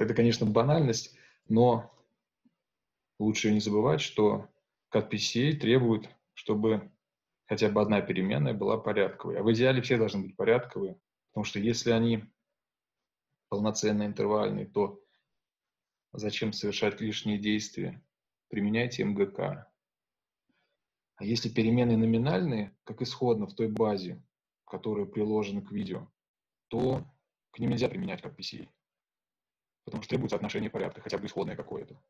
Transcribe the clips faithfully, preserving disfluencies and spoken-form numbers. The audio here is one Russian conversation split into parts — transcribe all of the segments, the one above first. Это, конечно, банальность, но лучше не забывать, что CatPCA требует, чтобы хотя бы одна переменная была порядковой. А в идеале все должны быть порядковые, потому что если они полноценные, интервальные, то зачем совершать лишние действия? Применяйте МГК. А если переменные номинальные, как исходно в той базе, которая приложена к видео, то к ним нельзя применять CatPCA, потому что требуется отношение порядка, хотя бы исходное какое-то.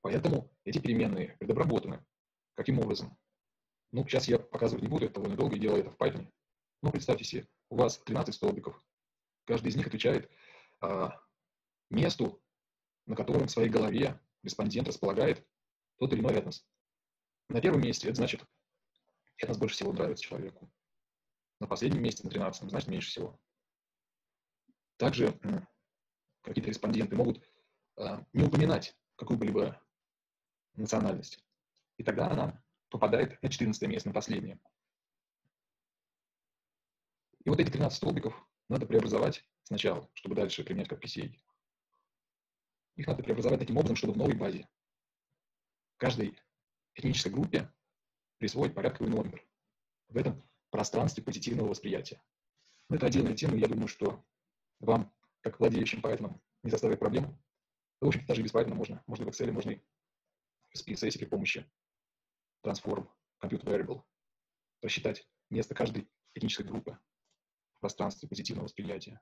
Поэтому эти переменные предобработаны. Каким образом? Ну, сейчас я показывать не буду, это довольно долго, и делаю это в Python. Ну, представьте себе, у вас тринадцать столбиков. Каждый из них отвечает а, месту, на котором в своей голове респондент располагает тот или иной этнос. На первом месте, это значит, этнос больше всего нравится человеку. На последнем месте, на тринадцатом, значит, меньше всего. Также какие-то респонденты могут а, не упоминать какую-либо национальность. И тогда она попадает на четырнадцатое место, на последнее. И вот эти тринадцать столбиков надо преобразовать сначала, чтобы дальше применять CatPCA. Их надо преобразовать таким образом, чтобы в новой базе каждой этнической группе присвоить порядковый номер в этом пространстве позитивного восприятия. Но это отдельная тема, я думаю, что вам, как владеющим Python, не составит проблем. В общем, даже без Python можно. Можно в Excel, можно и в эс пи эс эс при помощи Transform Compute Variable рассчитать место каждой этнической группы в пространстве позитивного восприятия.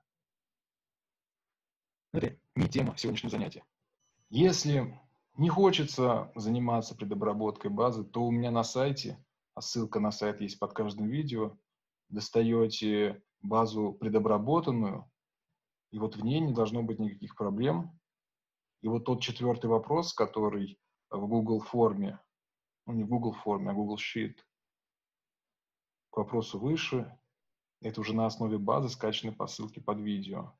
Но это не тема сегодняшнего занятия. Если не хочется заниматься предобработкой базы, то у меня на сайте, а ссылка на сайт есть под каждым видео, достаете базу предобработанную, и вот в ней не должно быть никаких проблем. И вот тот четвертый вопрос, который в Google форме, ну не в Google форме, а Google Sheet, к вопросу выше, это уже на основе базы, скачанной по ссылке под видео.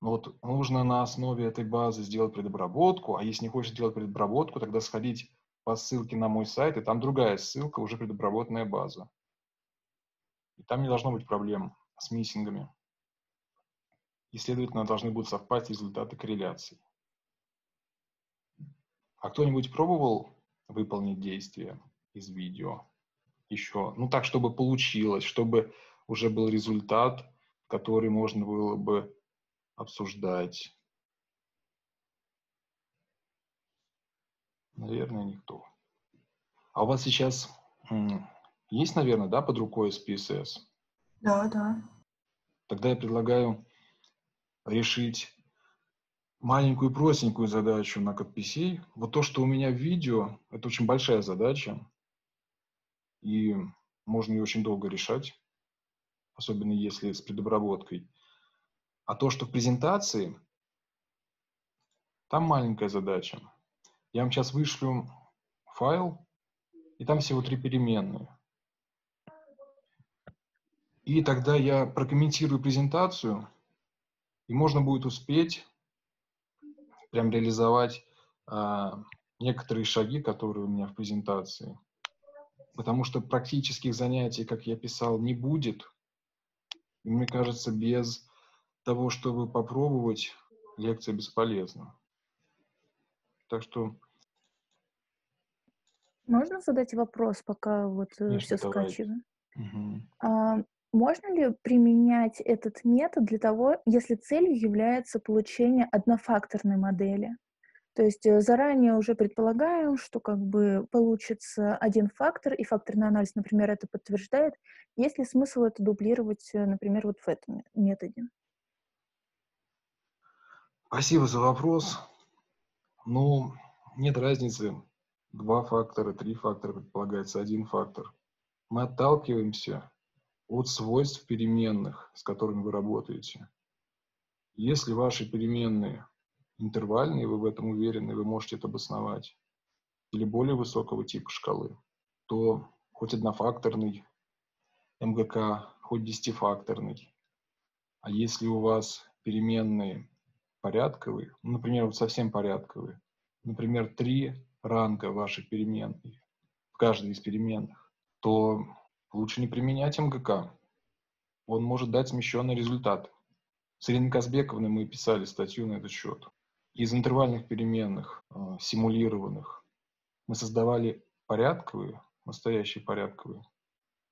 Но вот нужно на основе этой базы сделать предобработку, а если не хочешь делать предобработку, тогда сходить по ссылке на мой сайт, и там другая ссылка, уже предобработанная база. И там не должно быть проблем с миссингами. И, следовательно, должны будут совпасть результаты корреляций. А кто-нибудь пробовал выполнить действие из видео еще? Ну, так, чтобы получилось, чтобы уже был результат, который можно было бы обсуждать. Наверное, никто. А у вас сейчас есть, наверное, да, под рукой эс пи эс эс? Да, да. Тогда я предлагаю решить маленькую простенькую задачу на CatPCA. Вот то, что у меня в видео, это очень большая задача, и можно ее очень долго решать, особенно если с предобработкой. А то, что в презентации, там маленькая задача. Я вам сейчас вышлю файл, и там всего три переменные. И тогда я прокомментирую презентацию, и можно будет успеть прям реализовать э, некоторые шаги, которые у меня в презентации. Потому что практических занятий, как я писал, не будет. И мне кажется, без того, чтобы попробовать, лекция бесполезна. Так что... Можно задать вопрос, пока вот Конечно, все скачиваю? Угу. А... Можно ли применять этот метод для того, если целью является получение однофакторной модели? То есть заранее уже предполагаем, что как бы получится один фактор, и факторный анализ, например, это подтверждает. Есть ли смысл это дублировать, например, вот в этом методе? Спасибо за вопрос. Ну, нет разницы. Два фактора, три фактора предполагается, один фактор. Мы отталкиваемся от свойств переменных, с которыми вы работаете. Если ваши переменные интервальные, вы в этом уверены, вы можете это обосновать, или более высокого типа шкалы, то хоть однофакторный МГК, хоть десятифакторный. А если у вас переменные порядковые, ну, например, вот совсем порядковые, например, три ранга ваших переменных, в каждой из переменных, то лучше не применять МГК. Он может дать смещенный результат. С Ириной Казбековной мы писали статью на этот счет. Из интервальных переменных, э, симулированных, мы создавали порядковые, настоящие порядковые,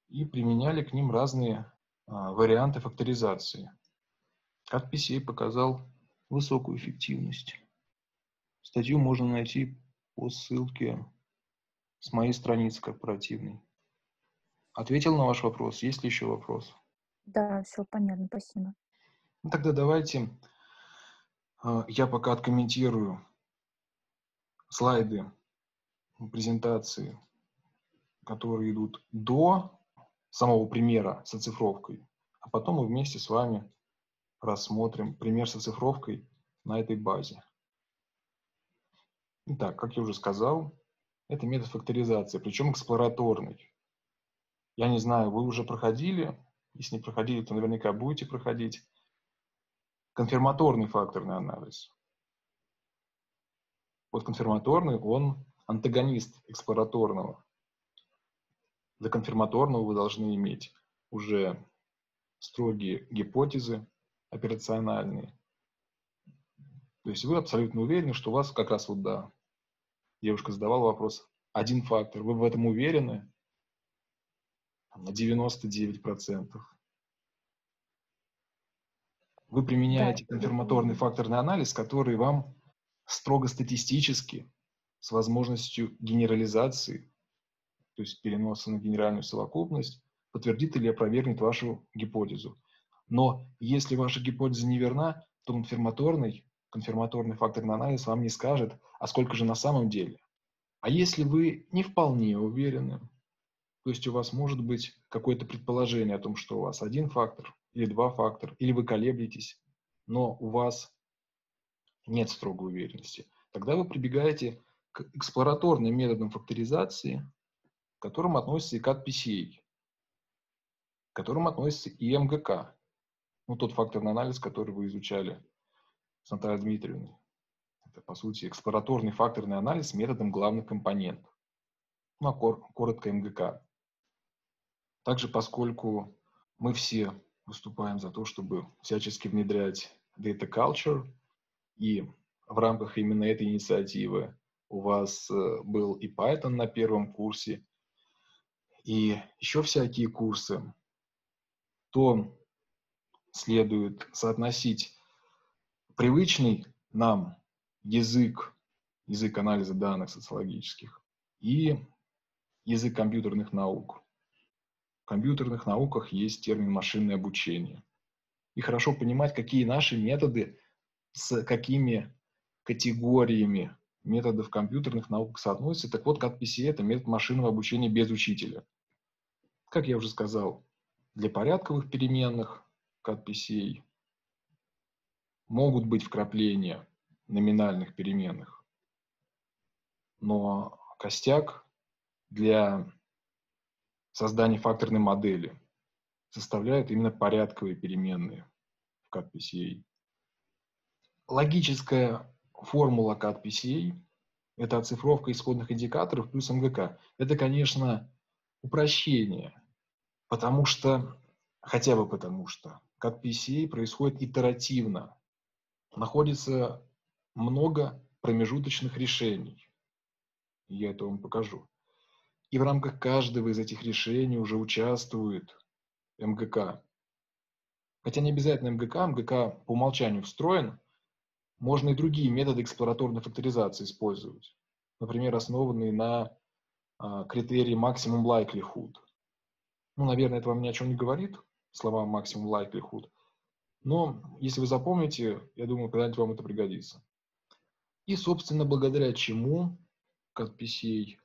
и применяли к ним разные э, варианты факторизации. CatPCA показал высокую эффективность. Статью можно найти по ссылке с моей страницы корпоративной. Ответил на ваш вопрос? Есть ли еще вопрос? Да, все понятно, спасибо. Ну, тогда давайте э, я пока откомментирую слайды презентации, которые идут до самого примера с оцифровкой, а потом мы вместе с вами рассмотрим пример с оцифровкой на этой базе. Итак, как я уже сказал, это метод факторизации, причем эксплораторный. Я не знаю, вы уже проходили, если не проходили, то наверняка будете проходить конфирматорный факторный анализ. Вот конфирматорный, он антагонист эксплораторного. Для конфирматорного вы должны иметь уже строгие гипотезы операциональные. То есть вы абсолютно уверены, что у вас как раз вот, да, девушка задавала вопрос, один фактор, вы в этом уверены на девяносто девять процентов. Вы применяете конфирматорный факторный анализ, который вам строго статистически, с возможностью генерализации, то есть переноса на генеральную совокупность, подтвердит или опровергнет вашу гипотезу. Но если ваша гипотеза неверна, то конфирматорный, конфирматорный факторный анализ вам не скажет, а сколько же на самом деле. А если вы не вполне уверены, то есть у вас может быть какое-то предположение о том, что у вас один фактор или два фактора, или вы колеблетесь, но у вас нет строгой уверенности, тогда вы прибегаете к эксплораторным методам факторизации, к которым относится и CatPCA, к которым относится и МГК, ну, тот факторный анализ, который вы изучали с Натальей Дмитриевной. Это, по сути, эксплораторный факторный анализ методом главных компонентов, ну, а коротко МГК. Также, поскольку мы все выступаем за то, чтобы всячески внедрять Data Culture, и в рамках именно этой инициативы у вас был и Python на первом курсе, и еще всякие курсы, то следует соотносить привычный нам язык, язык анализа данных социологических и язык компьютерных наук. В компьютерных науках есть термин машинное обучение. И хорошо понимать, какие наши методы с какими категориями методов компьютерных наук соотносятся. Так вот, CatPCA — это метод машинного обучения без учителя. Как я уже сказал, для порядковых переменных CatPCA могут быть вкрапления номинальных переменных, но костяк для создание факторной модели составляют именно порядковые переменные в CatPCA. Логическая формула CatPCA – это оцифровка исходных индикаторов плюс МГК. Это, конечно, упрощение, потому что, хотя бы потому что, CatPCA происходит итеративно. Находится много промежуточных решений. Я это вам покажу. И в рамках каждого из этих решений уже участвует МГК. Хотя не обязательно МГК, МГК по умолчанию встроен, можно и другие методы эксплораторной факторизации использовать. Например, основанные на а, критерии maximum likelihood. Ну, наверное, это вам ни о чем не говорит, слова maximum likelihood. Но если вы запомните, я думаю, когда-нибудь вам это пригодится. И, собственно, благодаря чему CatPCA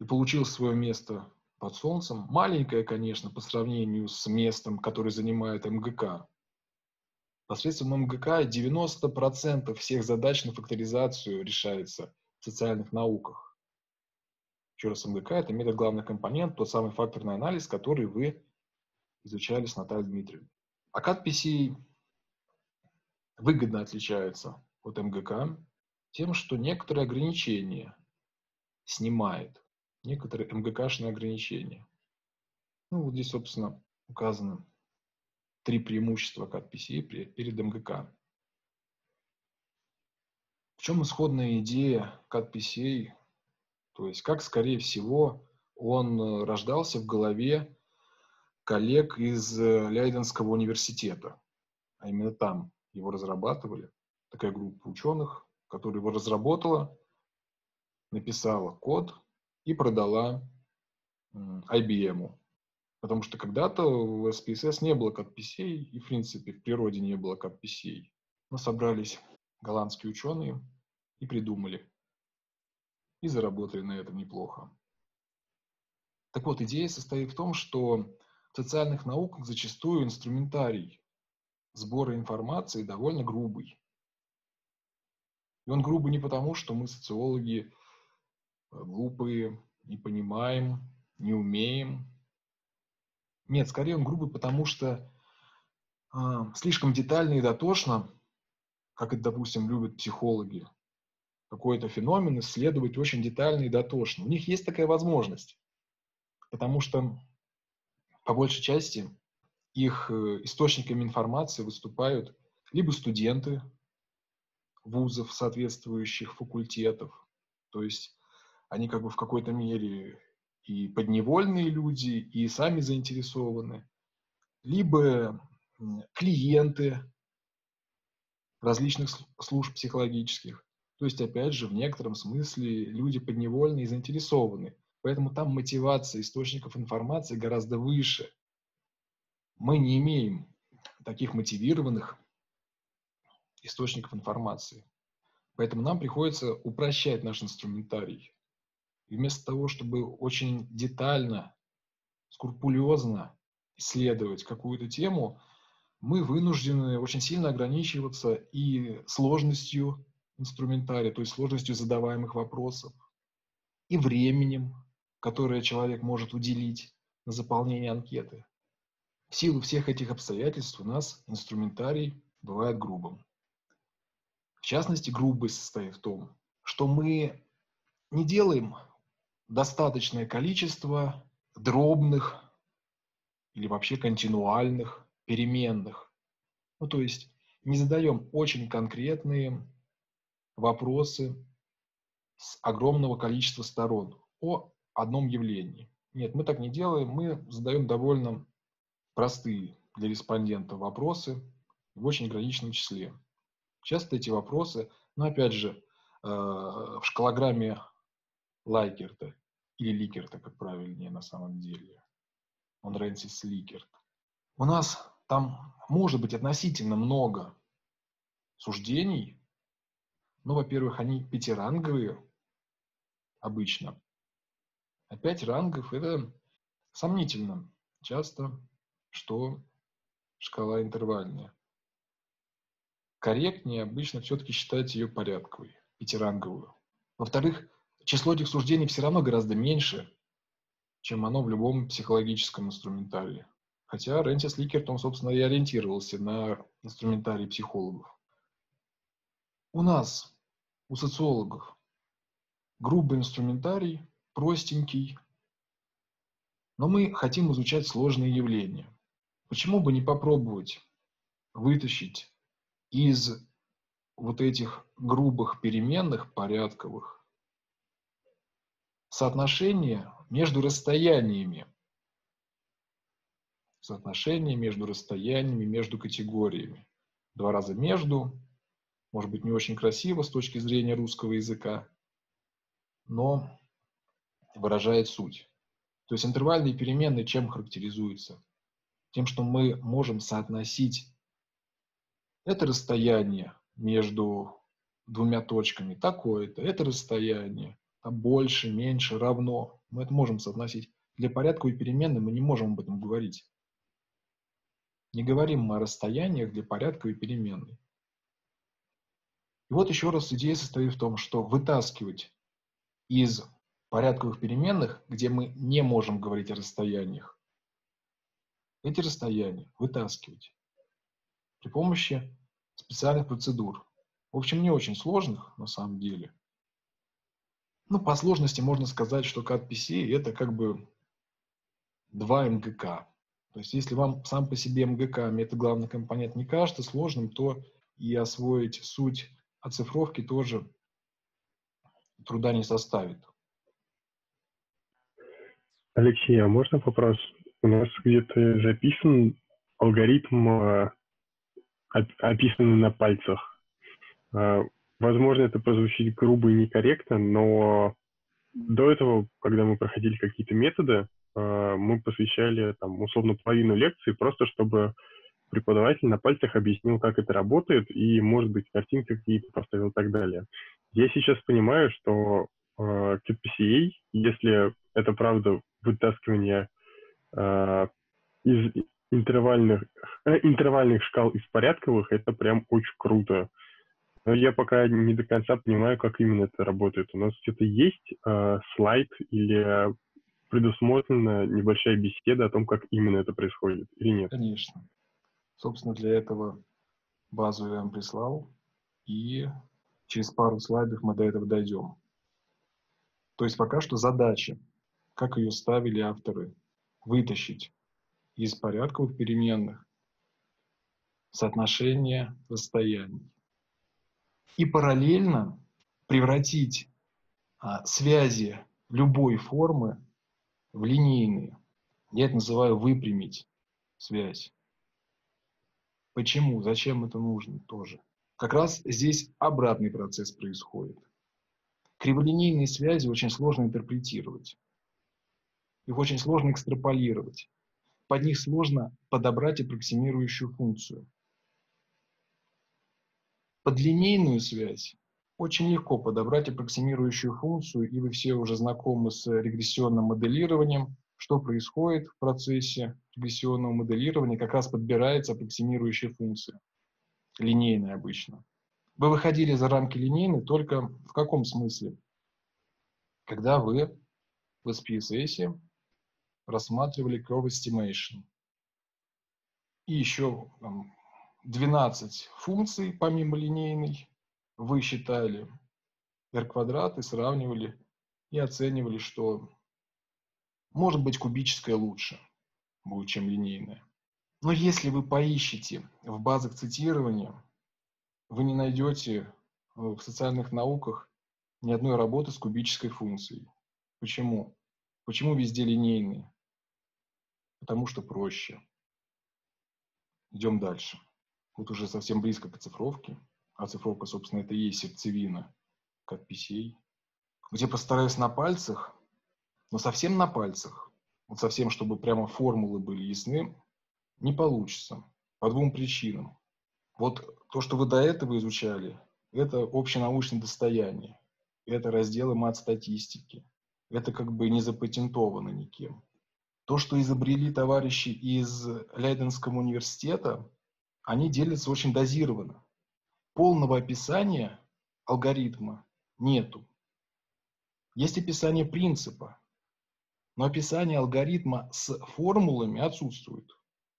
и получил свое место под солнцем. Маленькое, конечно, по сравнению с местом, которое занимает МГК. Посредством МГК девяносто процентов всех задач на факторизацию решается в социальных науках. Еще раз, МГК — это метод главный компонент, тот самый факторный анализ, который вы изучали с Натальей Дмитриевной. А CatPCA выгодно отличается от МГК тем, что некоторые ограничения снимает. Некоторые МГКшные ограничения. Ну, вот здесь, собственно, указаны три преимущества CatPCA перед МГК. В чем исходная идея CatPCA? То есть как, скорее всего, он рождался в голове коллег из Лейденского университета. А именно там его разрабатывали. Такая группа ученых, которая его разработала, написала код и продала ай би эм. Потому что когда-то в эс пи эс эс не было CatPCA, и в принципе в природе не было CatPCA. Но собрались голландские ученые и придумали. И заработали на этом неплохо. Так вот, идея состоит в том, что в социальных науках зачастую инструментарий сбора информации довольно грубый. И он грубый не потому, что мы, социологи, глупые, не понимаем, не умеем. Нет, скорее он грубый, потому что э, слишком детально и дотошно, как это, допустим, любят психологи, какой-то феномен исследовать очень детально и дотошно. У них есть такая возможность, потому что по большей части их источниками информации выступают либо студенты вузов соответствующих факультетов, то есть они как бы в какой-то мере и подневольные люди, и сами заинтересованы, либо клиенты различных служб психологических. То есть, опять же, в некотором смысле люди подневольные и заинтересованы. Поэтому там мотивация источников информации гораздо выше. Мы не имеем таких мотивированных источников информации. Поэтому нам приходится упрощать наш инструментарий. И вместо того, чтобы очень детально, скрупулезно исследовать какую-то тему, мы вынуждены очень сильно ограничиваться и сложностью инструментария, то есть сложностью задаваемых вопросов, и временем, которое человек может уделить на заполнение анкеты. В силу всех этих обстоятельств у нас инструментарий бывает грубым. В частности, грубость состоит в том, что мы не делаем достаточное количество дробных или вообще континуальных переменных. Ну, то есть не задаем очень конкретные вопросы с огромного количества сторон о одном явлении. Нет, мы так не делаем, мы задаем довольно простые для респондента вопросы в очень ограниченном числе. Часто эти вопросы, ну опять же, в шкалограмме Ликерта, или Ликерта, как правильнее на самом деле, он Рэнсис Ликерт. У нас там может быть относительно много суждений. Ну, во-первых, они пятиранговые обычно. А пять рангов – это сомнительно часто, что шкала интервальная. Корректнее обычно все-таки считать ее порядковой, пятиранговую. Во-вторых, число этих суждений все равно гораздо меньше, чем оно в любом психологическом инструментарии. Хотя Рэнсис Ликерт, он, собственно, и ориентировался на инструментарий психологов. У нас, у социологов, грубый инструментарий, простенький, но мы хотим изучать сложные явления. Почему бы не попробовать вытащить из вот этих грубых переменных, порядковых, соотношение между расстояниями, соотношение между расстояниями, между категориями. Два раза между. Может быть, не очень красиво с точки зрения русского языка, но выражает суть. То есть интервальные переменные чем характеризуются? Тем, что мы можем соотносить это расстояние между двумя точками, такое-то, это расстояние, там больше, меньше, равно. Мы это можем соотносить. Для порядковой переменной мы не можем об этом говорить. Не говорим мы о расстояниях для порядковой переменной. И вот еще раз идея состоит в том, что вытаскивать из порядковых переменных, где мы не можем говорить о расстояниях, эти расстояния вытаскивать при помощи специальных процедур. В общем, не очень сложных, на самом деле. Ну, по сложности можно сказать, что CatPCA — это как бы два МГК. То есть если вам сам по себе эм гэ ка, метод главный компонент, не кажется сложным, то и освоить суть оцифровки тоже труда не составит. Алексей, а можно вопрос? У нас где-то записан алгоритм, описанный на пальцах. Возможно, это прозвучит грубо и некорректно, но до этого, когда мы проходили какие-то методы, мы посвящали там, условно половину лекции, просто чтобы преподаватель на пальцах объяснил, как это работает, и, может быть, картинки какие-то поставил и так далее. Я сейчас понимаю, что кат пи си эй, если это правда вытаскивание э, из интервальных, э, интервальных шкал из порядковых, это прям очень круто. Но я пока не до конца понимаю, как именно это работает. У нас где-то есть э, слайд или предусмотрена небольшая беседа о том, как именно это происходит или нет? Конечно. Собственно, для этого базу я вам прислал, и через пару слайдов мы до этого дойдем. То есть пока что задача, как ее ставили авторы, вытащить из порядковых переменных соотношение расстояний. И параллельно превратить а, связи любой формы в линейные. Я это называю выпрямить связь. Почему? Зачем это нужно тоже? Как раз здесь обратный процесс происходит. Криволинейные связи очень сложно интерпретировать. Их очень сложно экстраполировать. Под них сложно подобрать аппроксимирующую функцию. Под линейную связь очень легко подобрать аппроксимирующую функцию, и вы все уже знакомы с регрессионным моделированием. Что происходит в процессе регрессионного моделирования? Как раз подбирается аппроксимирующая функция. Линейная обычно. Вы выходили за рамки линейной только в каком смысле? Когда вы в эс пи эс эс рассматривали curve estimation. И еще там, двенадцать функций помимо линейной вы считали r квадрат и сравнивали, и оценивали, что может быть кубическая лучше будет, чем линейная. Но если вы поищете в базах цитирования, вы не найдете в социальных науках ни одной работы с кубической функцией. Почему? Почему везде линейные? Потому что проще. Идем дальше. Вот уже совсем близко к оцифровке. Оцифровка, собственно, это и есть сердцевина, как пи си эй. Где постараюсь на пальцах, но совсем на пальцах, вот совсем, чтобы прямо формулы были ясны, не получится. По двум причинам. Вот то, что вы до этого изучали, это общенаучное достояние, это разделы мат-статистики, это как бы не запатентовано никем. То, что изобрели товарищи из Лейденского университета, они делятся очень дозированно. Полного описания алгоритма нету. Есть описание принципа, но описание алгоритма с формулами отсутствует.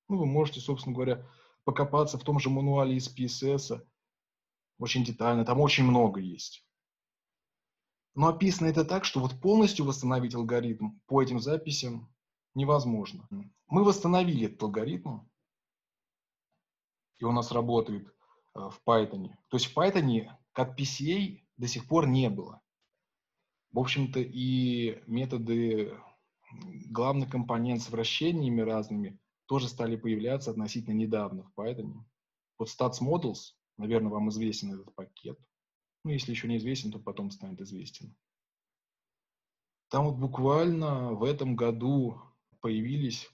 Ну, вы можете, собственно говоря, покопаться в том же мануале из эс пи эс эс, очень детально, там очень много есть. Но описано это так, что вот полностью восстановить алгоритм по этим записям невозможно. Мы восстановили этот алгоритм, и он у нас работает в Python. То есть в Python кат пи си эй до сих пор не было. В общем-то и методы, главный компонент с вращениями разными, тоже стали появляться относительно недавно в Python. Вот Statsmodels, наверное, вам известен этот пакет. Ну, если еще не известен, то потом станет известен. Там вот буквально в этом году появились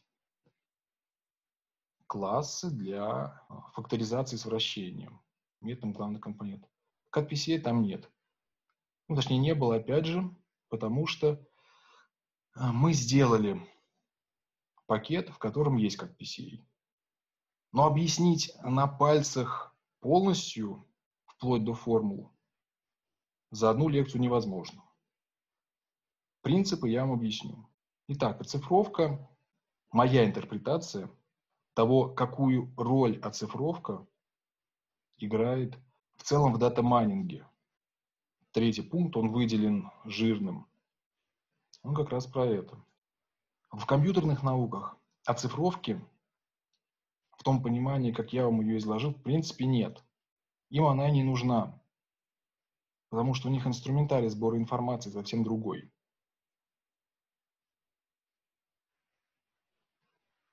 классы для факторизации с вращением. Методом главный компонент. кат пи си эй там нет. Ну, точнее, не было, опять же, потому что мы сделали пакет, в котором есть кат пи си эй. Но объяснить на пальцах полностью, вплоть до формул, за одну лекцию невозможно. Принципы я вам объясню. Итак, оцифровка, моя интерпретация того, какую роль оцифровка играет в целом в дата-майнинге. Третий пункт, он выделен жирным. Он как раз про это. В компьютерных науках оцифровки в том понимании, как я вам ее изложил, в принципе нет. Им она не нужна, потому что у них инструментарий сбора информации совсем другой.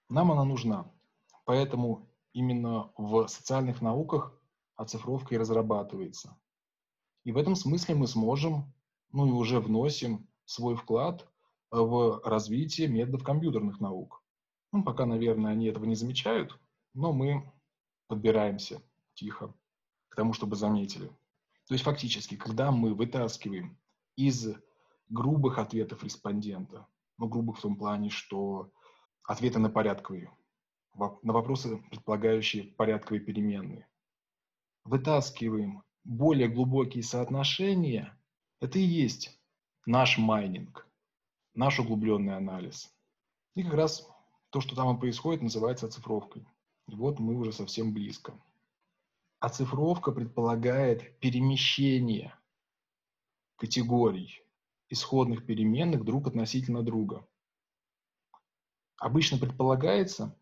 Нам она нужна, поэтому именно в социальных науках оцифровка и разрабатывается. И в этом смысле мы сможем, ну и уже вносим свой вклад в развитие методов компьютерных наук. Ну, пока, наверное, они этого не замечают, но мы подбираемся тихо к тому, чтобы заметили. То есть фактически, когда мы вытаскиваем из грубых ответов респондента, ну, грубых в том плане, что ответы на порядковые, на вопросы, предполагающие порядковые переменные, вытаскиваем более глубокие соотношения, это и есть наш майнинг, наш углубленный анализ. И как раз то, что там и происходит, называется оцифровкой. И вот мы уже совсем близко. Оцифровка предполагает перемещение категорий исходных переменных друг относительно друга. Обычно предполагается,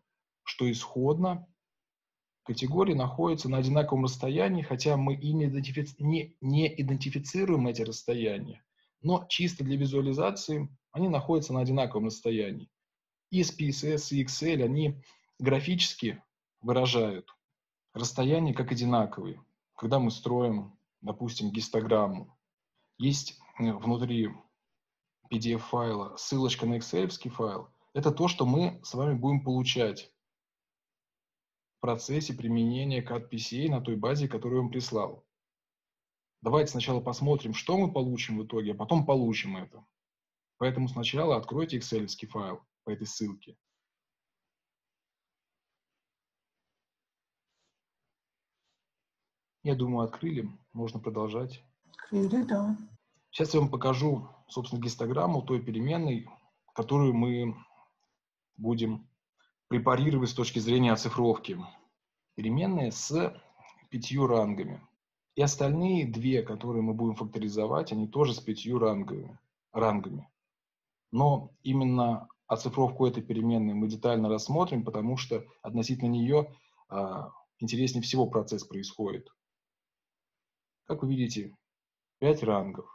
что исходно категории находятся на одинаковом расстоянии, хотя мы и не, идентифици... не, не идентифицируем эти расстояния, но чисто для визуализации они находятся на одинаковом расстоянии. И эс пи эс эс, и Excel, они графически выражают расстояния как одинаковые. Когда мы строим, допустим, гистограмму, есть внутри пи ди эф-файла ссылочка на Excel-овский файл, это то, что мы с вами будем получать в процессе применения CatPCA на той базе, которую я вам прислал. Давайте сначала посмотрим, что мы получим в итоге, а потом получим это. Поэтому сначала откройте Excel-овский файл по этой ссылке. Я думаю, открыли. Можно продолжать. Открыли, да. Сейчас я вам покажу, собственно, гистограмму той переменной, которую мы будем препарировать с точки зрения оцифровки. Переменные с пятью рангами. И остальные две, которые мы будем факторизовать, они тоже с пятью рангами. рангами. Но именно оцифровку этой переменной мы детально рассмотрим, потому что относительно нее а, интереснее всего процесс происходит. Как вы видите, пять рангов.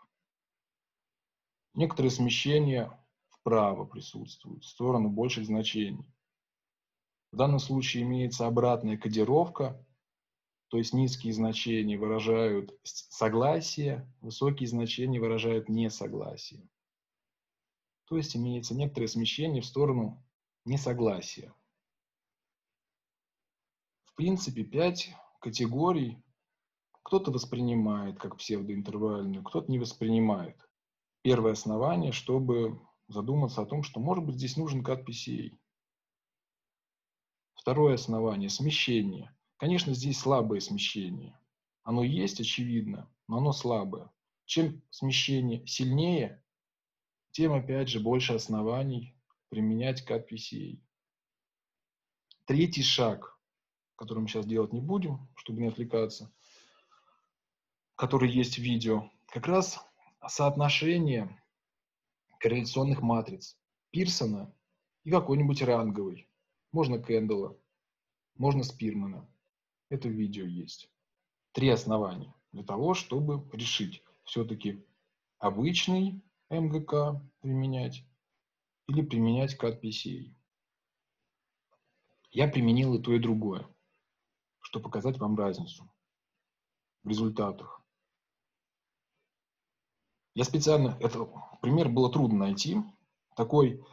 Некоторые смещения вправо присутствуют, в сторону больших значений. В данном случае имеется обратная кодировка, то есть низкие значения выражают согласие, высокие значения выражают несогласие. То есть имеется некоторое смещение в сторону несогласия. В принципе, пять категорий кто-то воспринимает как псевдоинтервальную, кто-то не воспринимает. Первое основание, чтобы задуматься о том, что, может быть, здесь нужен CatPCA. Второе основание – смещение. Конечно, здесь слабое смещение. Оно есть, очевидно, но оно слабое. Чем смещение сильнее, тем, опять же, больше оснований применять CatPCA. Третий шаг, который мы сейчас делать не будем, чтобы не отвлекаться, который есть в видео, как раз соотношение корреляционных матриц Пирсона и какой-нибудь ранговой. Можно Кэндала, можно Спирмана. Это видео есть. Три основания для того, чтобы решить, все-таки обычный эм гэ ка применять или применять CatPCA. Я применил и то, и другое, чтобы показать вам разницу в результатах. Я специально... Этот пример было трудно найти. Такой...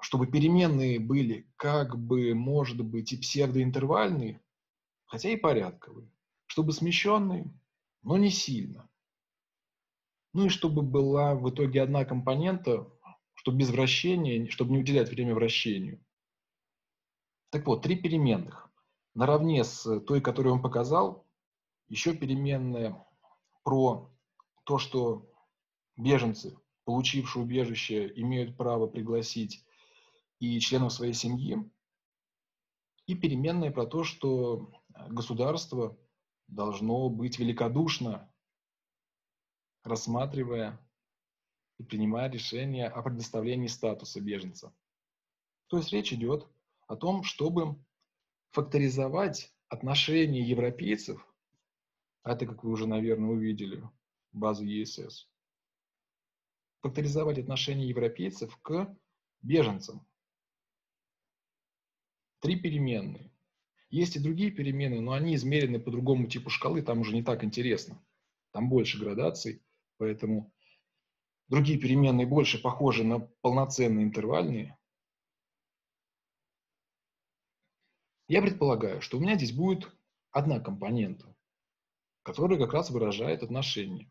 чтобы переменные были как бы, может быть, и псевдоинтервальные, хотя и порядковые, чтобы смещенные, но не сильно. Ну и чтобы была в итоге одна компонента, чтобы без вращения, чтобы не уделять время вращению. Так вот, три переменных. Наравне с той, которую я вам показал, еще переменная про то, что беженцы, получившие убежище, имеют право пригласить и членов своей семьи, и переменные про то, что государство должно быть великодушно, рассматривая и принимая решение о предоставлении статуса беженца. То есть речь идет о том, чтобы факторизовать отношение европейцев, а это, как вы уже, наверное, увидели, базу ЕСС, факторизовать отношение европейцев к беженцам. Три переменные. Есть и другие переменные, но они измерены по другому типу шкалы, там уже не так интересно. Там больше градаций, поэтому другие переменные больше похожи на полноценные интервальные. Я предполагаю, что у меня здесь будет одна компонента, которая как раз выражает отношение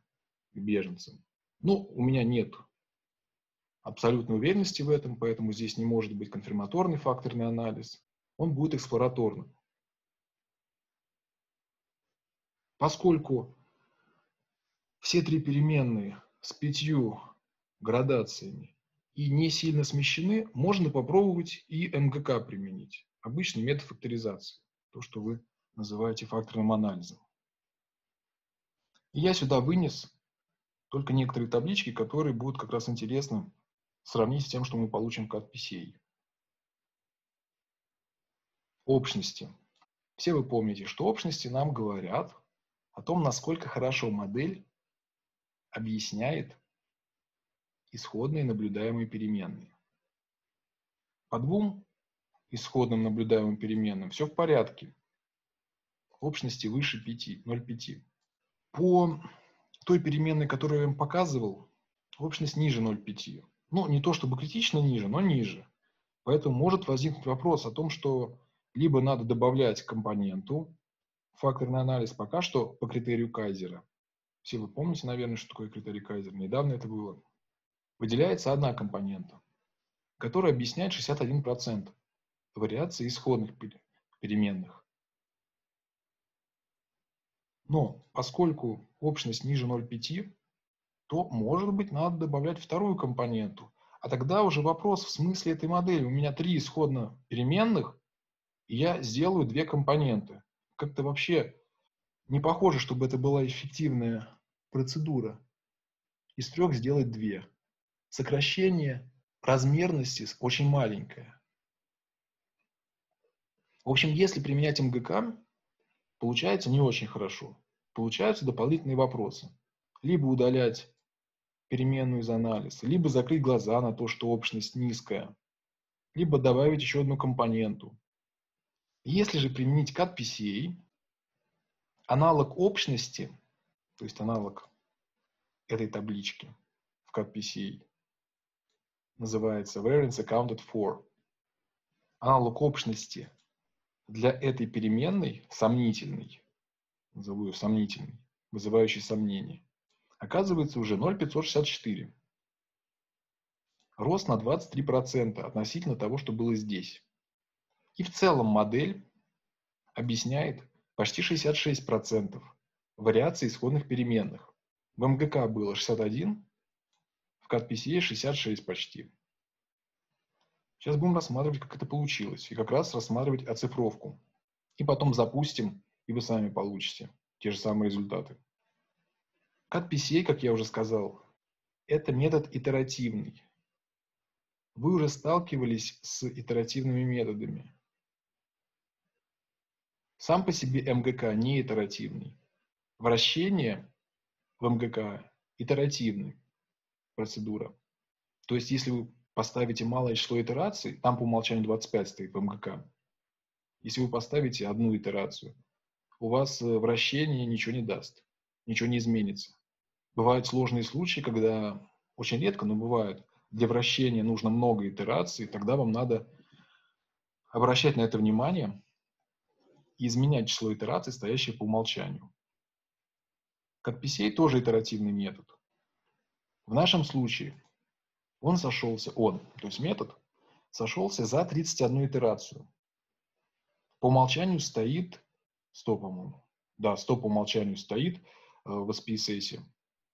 к беженцам. Но у меня нет абсолютной уверенности в этом, поэтому здесь не может быть конфирматорный факторный анализ. Он будет эксплораторным. Поскольку все три переменные с пятью градациями и не сильно смещены, можно попробовать и МГК применить. Обычный метод факторизации. То, что вы называете факторным анализом. И я сюда вынес только некоторые таблички, которые будут как раз интересны сравнить с тем, что мы получим в CatPCA. Общности. Все вы помните, что общности нам говорят о том, насколько хорошо модель объясняет исходные наблюдаемые переменные. По двум исходным наблюдаемым переменным все в порядке. Общности выше пяти, ноль целых пять десятых. По той переменной, которую я вам показывал, общность ниже ноль целых пять десятых. Ну, не то чтобы критично ниже, но ниже. Поэтому может возникнуть вопрос о том, что либо надо добавлять компоненту факторный анализ пока что по критерию Кайзера. Все вы помните, наверное, что такое критерий Кайзера. Недавно это было. Выделяется одна компонента, которая объясняет шестьдесят один процент вариации исходных переменных. Но поскольку общность ниже ноль целых пять десятых, то, может быть, надо добавлять вторую компоненту. А тогда уже вопрос в смысле этой модели. У меня три исходно переменных, и я сделаю две компоненты. Как-то вообще не похоже, чтобы это была эффективная процедура. Из трех сделать две. Сокращение размерности очень маленькое. В общем, если применять МГК, получается не очень хорошо. Получаются дополнительные вопросы. Либо удалять переменную из анализа, либо закрыть глаза на то, что общность низкая, либо добавить еще одну компоненту. Если же применить CatPCA, аналог общности, то есть аналог этой таблички в CatPCA, называется variance accounted for. Аналог общности для этой переменной, сомнительной, назову ее сомнительной, вызывающей сомнения, оказывается уже ноль целых пятьсот шестьдесят четыре. Рост на двадцать три процента относительно того, что было здесь. И в целом модель объясняет почти шестьдесят шесть процентов вариаций исходных переменных. В МГК было шестьдесят один, в CatPCA шестьдесят шесть почти. Сейчас будем рассматривать, как это получилось, и как раз рассматривать оцифровку. И потом запустим, и вы сами получите те же самые результаты. CatPCA, как я уже сказал, это метод итеративный. Вы уже сталкивались с итеративными методами. Сам по себе МГК не итеративный. Вращение в МГК итеративная процедура. То есть, если вы поставите малое число итераций, там по умолчанию двадцать пять стоит в МГК. Если вы поставите одну итерацию, у вас вращение ничего не даст, ничего не изменится. Бывают сложные случаи, когда, очень редко, но бывают, для вращения нужно много итераций, тогда вам надо обращать на это внимание и изменять число итераций, стоящее по умолчанию. CatPCA тоже итеративный метод. В нашем случае он сошелся, он, то есть метод, сошелся за тридцать одну итерацию. По умолчанию стоит сто, по-моему. Да, сто по умолчанию стоит в эс пи эс эс.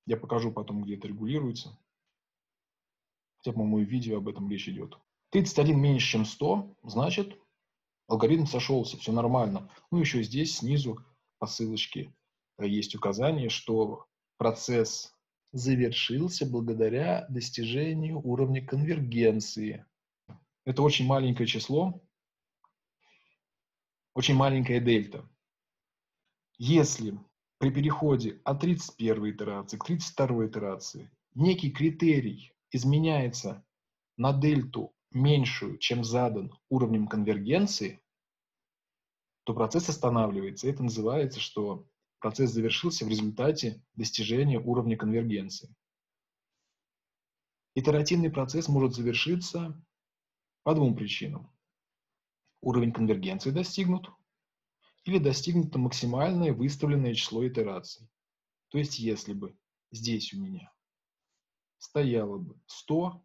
Я покажу потом, где это регулируется. Хотя, по-моему, в видео об этом речь идет. тридцать один меньше, чем сто, значит, алгоритм сошелся, все нормально. Ну, еще здесь снизу по ссылочке есть указание, что процесс завершился благодаря достижению уровня конвергенции. Это очень маленькое число, очень маленькая дельта. Если при переходе от тридцать первой итерации к тридцать второй итерации некий критерий изменяется на дельту меньшую, чем задан уровнем конвергенции, то процесс останавливается. Это называется, что процесс завершился в результате достижения уровня конвергенции. Итеративный процесс может завершиться по двум причинам. Уровень конвергенции достигнут или достигнуто максимальное выставленное число итераций. То есть, если бы здесь у меня стояло бы сто,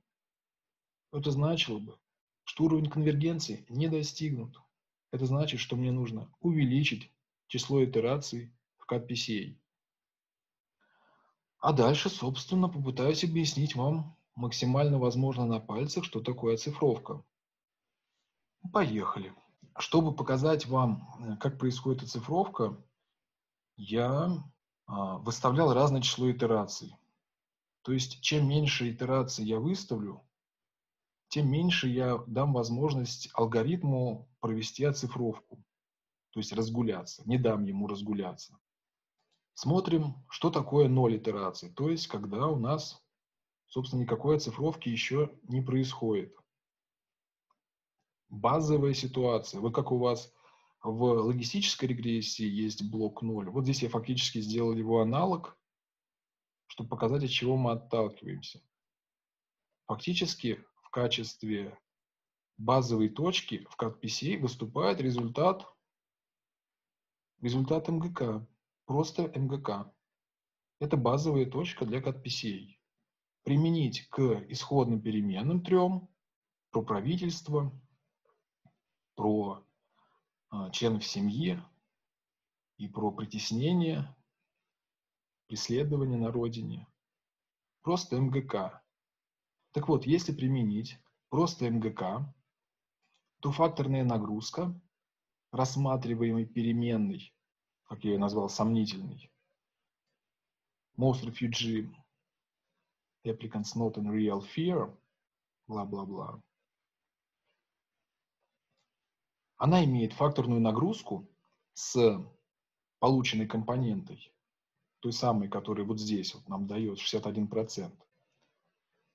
это значило бы, что уровень конвергенции не достигнут. Это значит, что мне нужно увеличить число итераций в CatPCA. А дальше, собственно, попытаюсь объяснить вам максимально возможно на пальцах, что такое оцифровка. Поехали. Чтобы показать вам, как происходит оцифровка, я выставлял разное число итераций. То есть, чем меньше итераций я выставлю, тем меньше я дам возможность алгоритму провести оцифровку, то есть разгуляться, не дам ему разгуляться. Смотрим, что такое ноль итераций, то есть когда у нас, собственно, никакой оцифровки еще не происходит. Базовая ситуация. Вот как у вас в логистической регрессии есть блок ноль, вот здесь я фактически сделал его аналог, чтобы показать, от чего мы отталкиваемся. Фактически в качестве базовой точки в CatPCA выступает результат, результат МГК. Просто МГК. Это базовая точка для CatPCA. Применить к исходным переменным трем, про правительство, про а, членов семьи и про притеснение, преследование на родине. Просто МГК. Так вот, если применить просто МГК, то факторная нагрузка рассматриваемой переменной, как я ее назвал, сомнительный. Most refugee applicants not in real fear, бла-бла-бла. Она имеет факторную нагрузку с полученной компонентой, той самой, которая вот здесь вот нам дает шестьдесят один процент,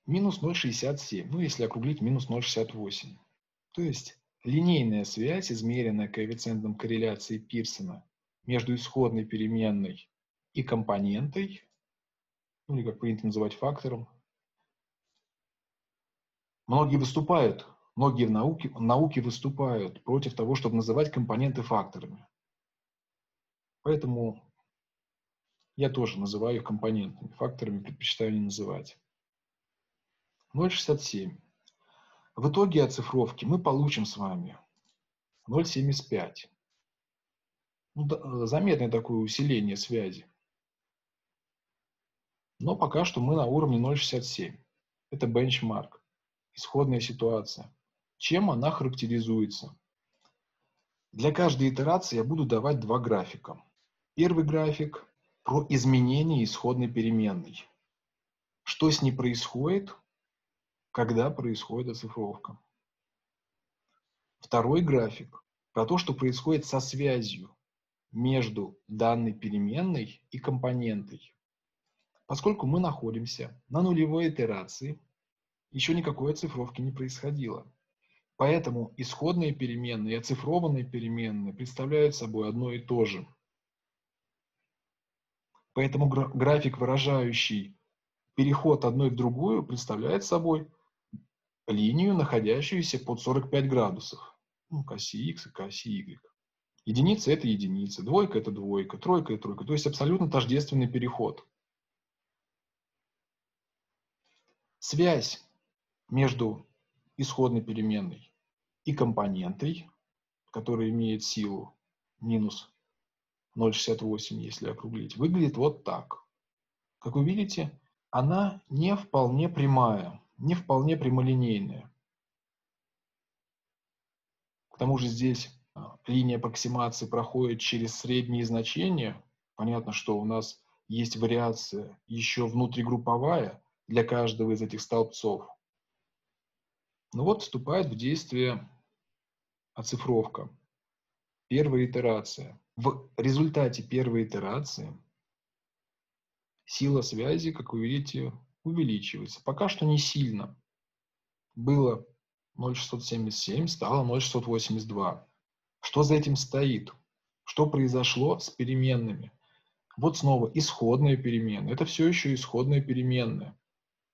минус ноль целых шестьдесят семь сотых, ну если округлить, минус ноль целых шестьдесят восемь сотых. То есть линейная связь, измеренная коэффициентом корреляции Пирсона, между исходной переменной и компонентой, ну или как принято называть фактором. Многие выступают, многие в науке, науке выступают против того, чтобы называть компоненты факторами. Поэтому я тоже называю их компонентами, факторами предпочитаю не называть. ноль целых шестьдесят семь сотых. В итоге оцифровки мы получим с вами ноль целых семьдесят пять сотых. Заметное такое усиление связи. Но пока что мы на уровне ноль целых шестьдесят семь сотых. Это бенчмарк, исходная ситуация. Чем она характеризуется? Для каждой итерации я буду давать два графика. Первый график про изменение исходной переменной. Что с ней происходит, когда происходит оцифровка. Второй график про то, что происходит со связью между данной переменной и компонентой. Поскольку мы находимся на нулевой итерации, еще никакой оцифровки не происходило. Поэтому исходные переменные и оцифрованные переменные представляют собой одно и то же. Поэтому график, выражающий переход одной в другую, представляет собой линию, находящуюся под сорок пять градусов. Ну, к оси X и к оси Y. Единица – это единица, двойка – это двойка, тройка – это тройка. То есть абсолютно тождественный переход. Связь между исходной переменной и компонентой, которая имеет силу минус ноль целых шестьдесят восемь сотых, если округлить, выглядит вот так. Как вы видите, она не вполне прямая, не вполне прямолинейная. К тому же здесь линия аппроксимации проходит через средние значения. Понятно, что у нас есть вариация еще внутригрупповая для каждого из этих столбцов. Ну вот вступает в действие оцифровка. Первая итерация. В результате первой итерации сила связи, как вы видите, увеличивается. Пока что не сильно. Было ноль шестьсот семьдесят семь, стало ноль шестьсот восемьдесят два. Что за этим стоит? Что произошло с переменными? Вот снова исходная переменная. Это все еще исходная переменная,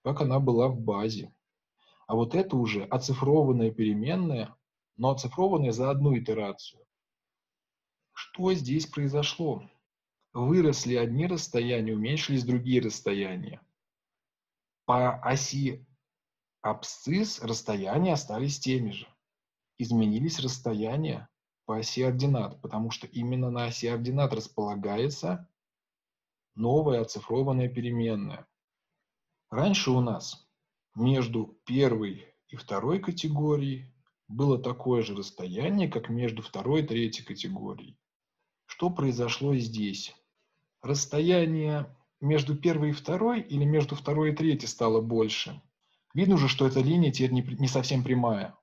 как она была в базе. А вот это уже оцифрованная переменная, но оцифрованная за одну итерацию. Что здесь произошло? Выросли одни расстояния, уменьшились другие расстояния. По оси абсцисс расстояния остались теми же. Изменились расстояния по оси ординат, потому что именно на оси ординат располагается новая оцифрованная переменная. Раньше у нас между первой и второй категорией было такое же расстояние, как между второй и третьей категорией. Что произошло здесь? Расстояние между первой и второй или между второй и третьей стало больше? Видно уже, что эта линия теперь не, не совсем прямая.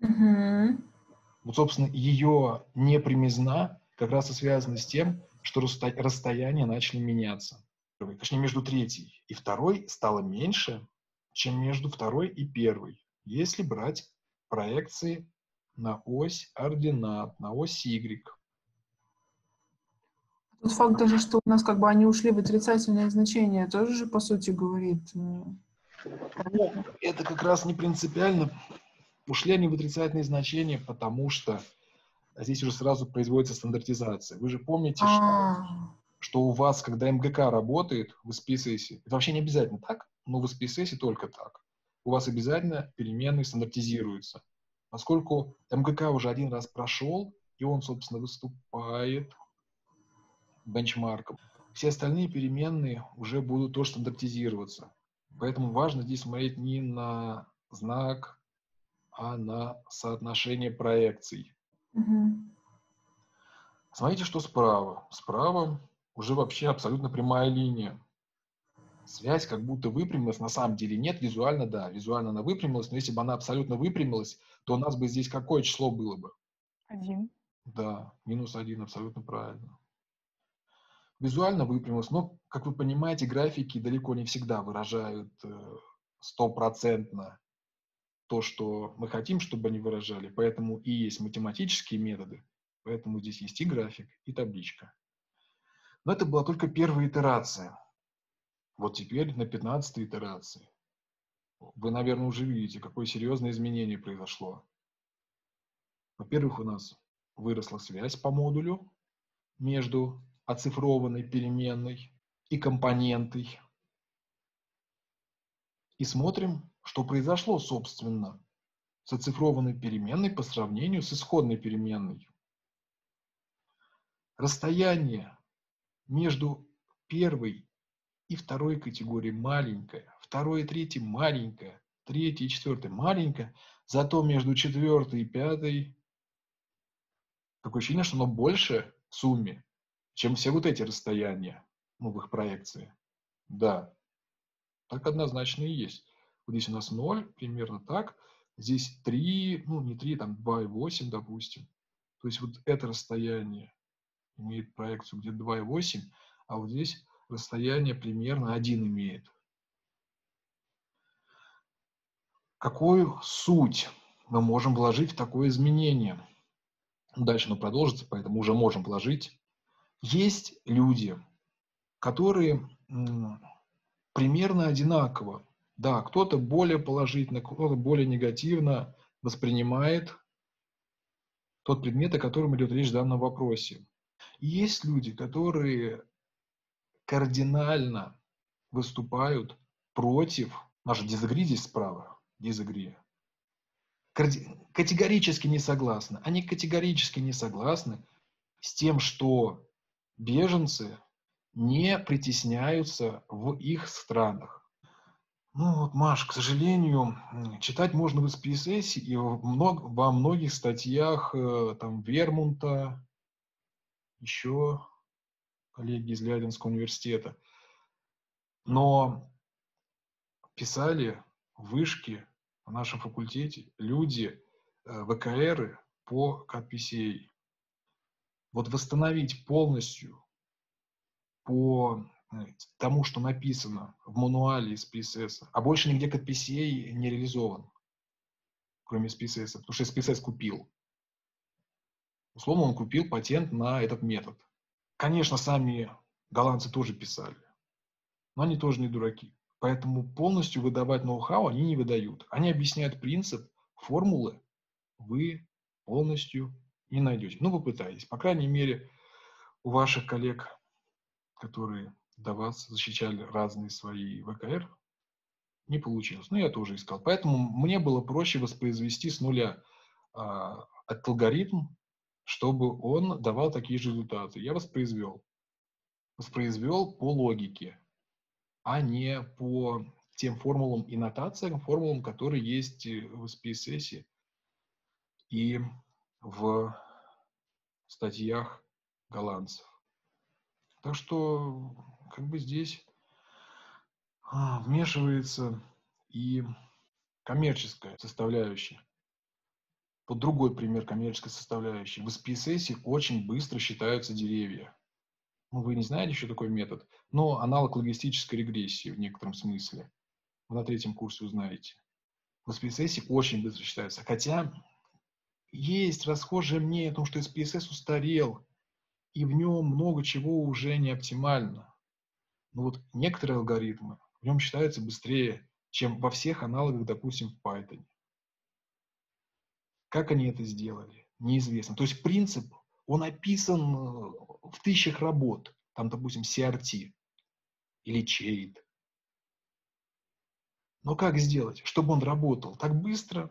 Угу. Вот, собственно, ее непрямизна как раз и связана с тем, что расстояния начали меняться. Точнее, между третьей и второй стало меньше, чем между второй и первой, если брать проекции на ось ординат, на ось Y. Тот факт даже, что у нас как бы они ушли в отрицательное значение, тоже же, по сути, говорит. Это как раз не принципиально. Ушли они в отрицательные значения, потому что здесь уже сразу производится стандартизация. Вы же помните, что, что у вас, когда МГК работает в эс пи эс эс, это вообще не обязательно так, но в эс пи эс эс только так. У вас обязательно переменные стандартизируются. Поскольку МГК уже один раз прошел, и он, собственно, выступает бенчмарком, все остальные переменные уже будут тоже стандартизироваться. Поэтому важно здесь смотреть не на знак, а на соотношение проекций. Угу. Смотрите, что справа. Справа уже вообще абсолютно прямая линия. Связь как будто выпрямилась, на самом деле нет, визуально да, визуально она выпрямилась, но если бы она абсолютно выпрямилась, то у нас бы здесь какое число было бы? Один. Да, минус один, абсолютно правильно. Визуально выпрямилась, но, как вы понимаете, графики далеко не всегда выражают стопроцентно то, что мы хотим, чтобы они выражали, поэтому и есть математические методы, поэтому здесь есть и график, и табличка. Но это была только первая итерация. Вот теперь на пятнадцатой итерации вы, наверное, уже видите, какое серьезное изменение произошло. Во-первых, у нас выросла связь по модулю между оцифрованной переменной и компонентой. И смотрим, что произошло, собственно, с оцифрованной переменной по сравнению с исходной переменной. Расстояние между первой и второй категории маленькая, второй и третьей маленькая, третьей и четвертой маленькая, зато между четвертой и пятой такое ощущение, что оно больше в сумме, чем все вот эти расстояния, ну, в их проекции. Да, так однозначно и есть. Вот здесь у нас ноль, примерно так, здесь три, ну не три, там два и восемь, допустим. То есть вот это расстояние имеет проекцию где два и восемь, а вот здесь расстояние примерно один имеет. Какую суть мы можем вложить в такое изменение? Дальше оно продолжится, поэтому уже можем вложить. Есть люди, которые примерно одинаково, да, кто-то более положительно, кто-то более негативно воспринимает тот предмет, о котором идет речь в данном вопросе. Есть люди, которые кардинально выступают против, наша дизагри здесь справа, дизагри, категорически не согласны. Они категорически не согласны с тем, что беженцы не притесняются в их странах. Ну вот, Маш, к сожалению, читать можно в эс пи эс эс и во многих статьях там Вермунта, еще коллеги из Лейденского университета, но писали в вышке на нашем факультете люди, вэ ка эры по кат пи си эй. вот восстановить полностью по тому, что написано в мануале эс пи эс эс, а больше нигде CatPCA не реализован, кроме эс пи эс эс, потому что эс пи эс эс купил. Условно, он купил патент на этот метод. Конечно, сами голландцы тоже писали, но они тоже не дураки. Поэтому полностью выдавать ноу-хау они не выдают. Они объясняют принцип, формулы вы полностью не найдете. Ну, попытайтесь. По крайней мере, у ваших коллег, которые до вас защищали разные свои вэ ка эр, не получилось. Но я тоже искал. Поэтому мне было проще воспроизвести с нуля а, этот алгоритм, чтобы он давал такие же результаты. Я воспроизвел. Воспроизвел по логике, а не по тем формулам и нотациям, формулам, которые есть в эс пи эс эс и в статьях голландцев. Так что как бы здесь вмешивается и коммерческая составляющая. Вот другой пример коммерческой составляющей. В эс пи эс эс очень быстро считаются деревья. Ну, вы не знаете, что такой метод, но аналог логистической регрессии в некотором смысле. Вы на третьем курсе узнаете. В эс пи эс эс очень быстро считаются. Хотя есть расхожее мнение о том, что эс пи эс эс устарел, и в нем много чего уже не оптимально. Но вот некоторые алгоритмы в нем считаются быстрее, чем во всех аналогах, допустим, в Python. Как они это сделали, неизвестно. То есть принцип, он описан в тысячах работ. Там, допустим, си ар ти или Чейд. Но как сделать, чтобы он работал так быстро,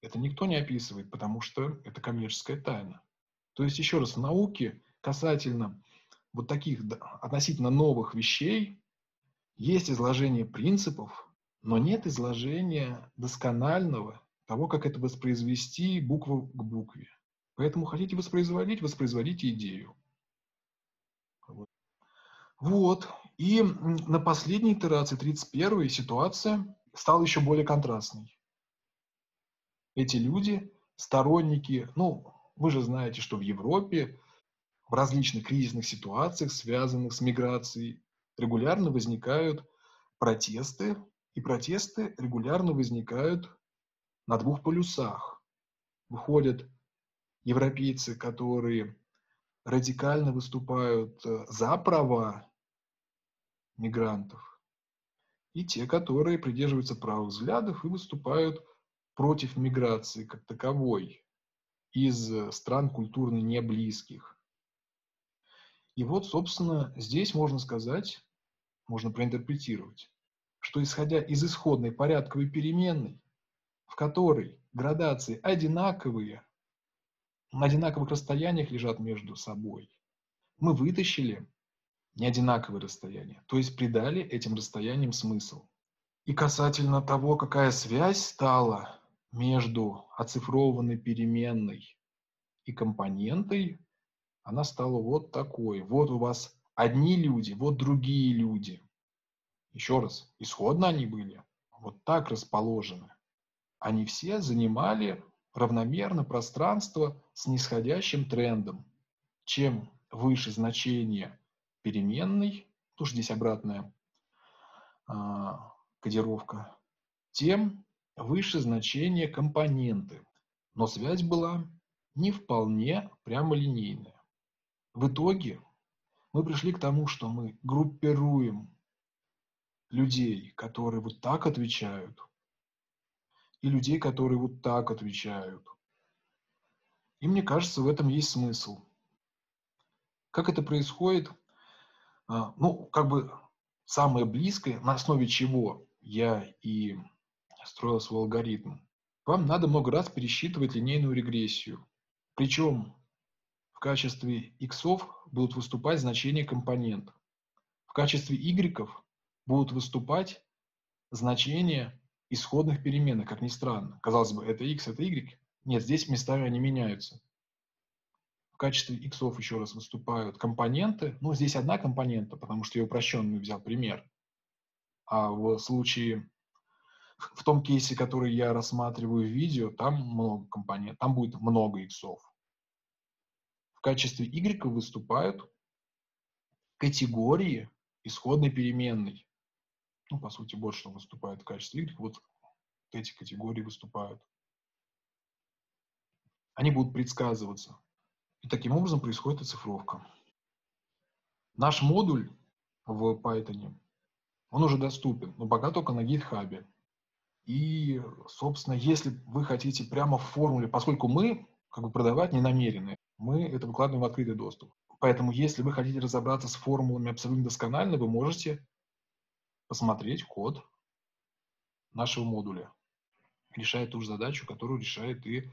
это никто не описывает, потому что это коммерческая тайна. То есть, еще раз, в науке касательно вот таких относительно новых вещей есть изложение принципов, но нет изложения досконального того, как это воспроизвести букву к букве. Поэтому хотите воспроизводить, воспроизводите идею. Вот. вот. И на последней итерации, тридцать первой, ситуация стала еще более контрастной. Эти люди, сторонники, ну, вы же знаете, что в Европе в различных кризисных ситуациях, связанных с миграцией, регулярно возникают протесты, и протесты регулярно возникают на двух полюсах. Выходят европейцы, которые радикально выступают за права мигрантов, и те, которые придерживаются правых взглядов и выступают против миграции как таковой из стран культурно неблизких. И вот, собственно, здесь можно сказать, можно проинтерпретировать, что исходя из исходной порядковой переменной, в которой градации одинаковые, на одинаковых расстояниях лежат между собой, мы вытащили неодинаковые расстояния, то есть придали этим расстояниям смысл. И касательно того, какая связь стала между оцифрованной переменной и компонентой, она стала вот такой. Вот у вас одни люди, вот другие люди. Еще раз, исходно они были вот так расположены. Они все занимали равномерно пространство с нисходящим трендом. Чем выше значение переменной, потому что здесь обратная а, кодировка, тем выше значение компоненты. Но связь была не вполне прямолинейная. В итоге мы пришли к тому, что мы группируем людей, которые вот так отвечают, и людей, которые вот так отвечают. И мне кажется, в этом есть смысл. Как это происходит? Ну, как бы самое близкое, на основе чего я и строил свой алгоритм. Вам надо много раз пересчитывать линейную регрессию. Причем в качестве иксов будут выступать значения компонент. В качестве игреков будут выступать значения исходных переменных, как ни странно. Казалось бы, это x, это y. Нет, здесь местами они меняются. В качестве иксов еще раз выступают компоненты. Ну, здесь одна компонента, потому что я упрощенную взял пример. А в случае, в том кейсе, который я рассматриваю в видео, там много компонентов, там будет много иксов. В качестве Y выступают категории исходной переменной. Ну, по сути, вот что выступает в качестве Y, вот эти категории выступают. Они будут предсказываться. И таким образом происходит оцифровка. Наш модуль в Python, он уже доступен, но пока только на GitHub. И, собственно, если вы хотите прямо в формуле, поскольку мы как бы продавать не намерены, мы это выкладываем в открытый доступ. Поэтому, если вы хотите разобраться с формулами абсолютно досконально, вы можете посмотреть код нашего модуля. Решает ту же задачу, которую решает и